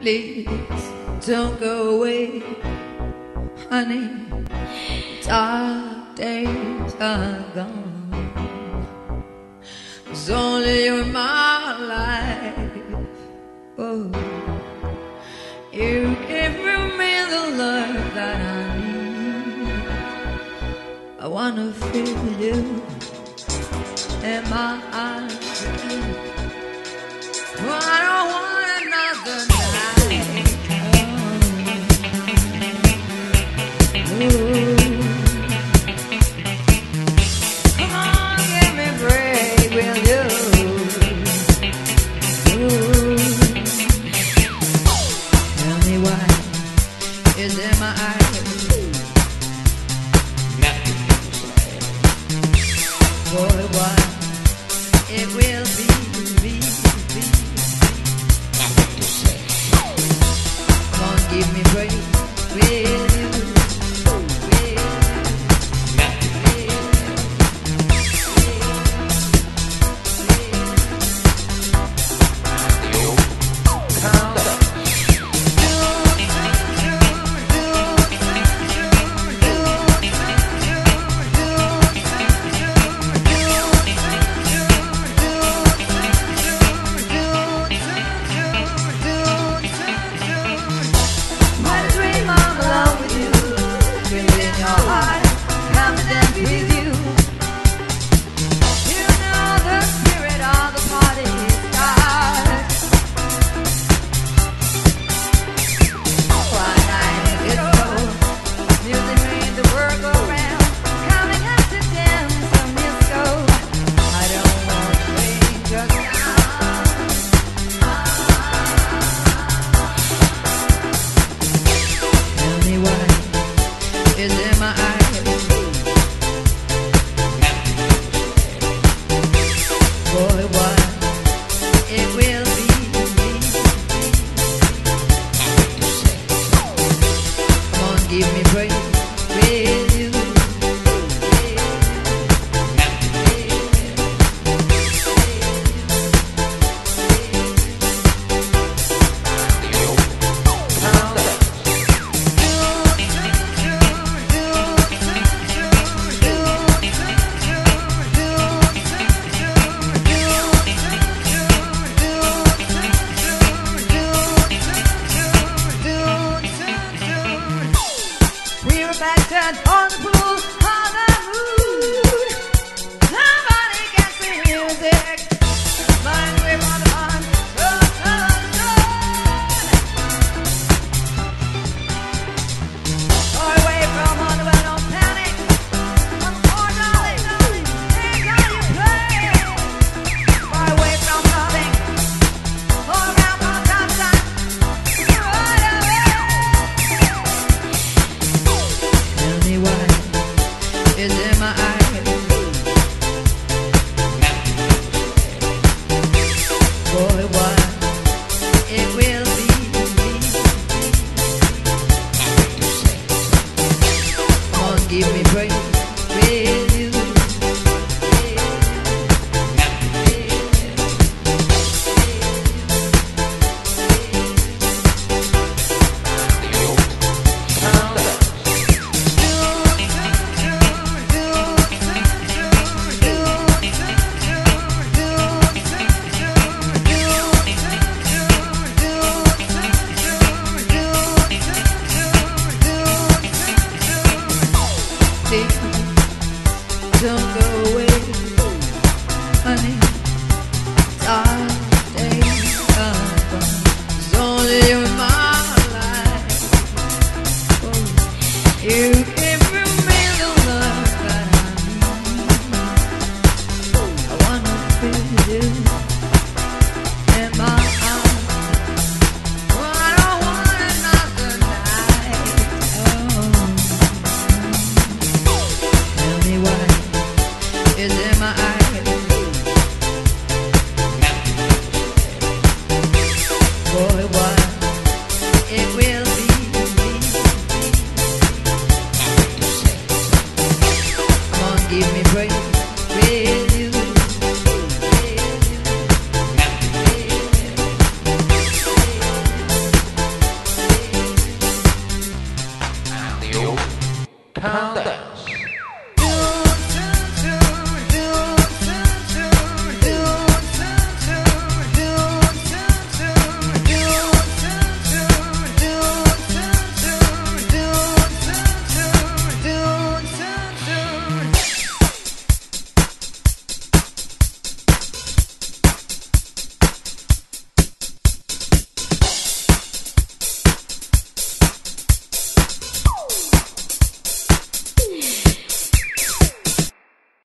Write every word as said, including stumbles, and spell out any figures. Please don't go away, honey. Dark days are gone. It's only you in my life. Oh, you give me the love that I need. I wanna feel you in my eyes again. I don't want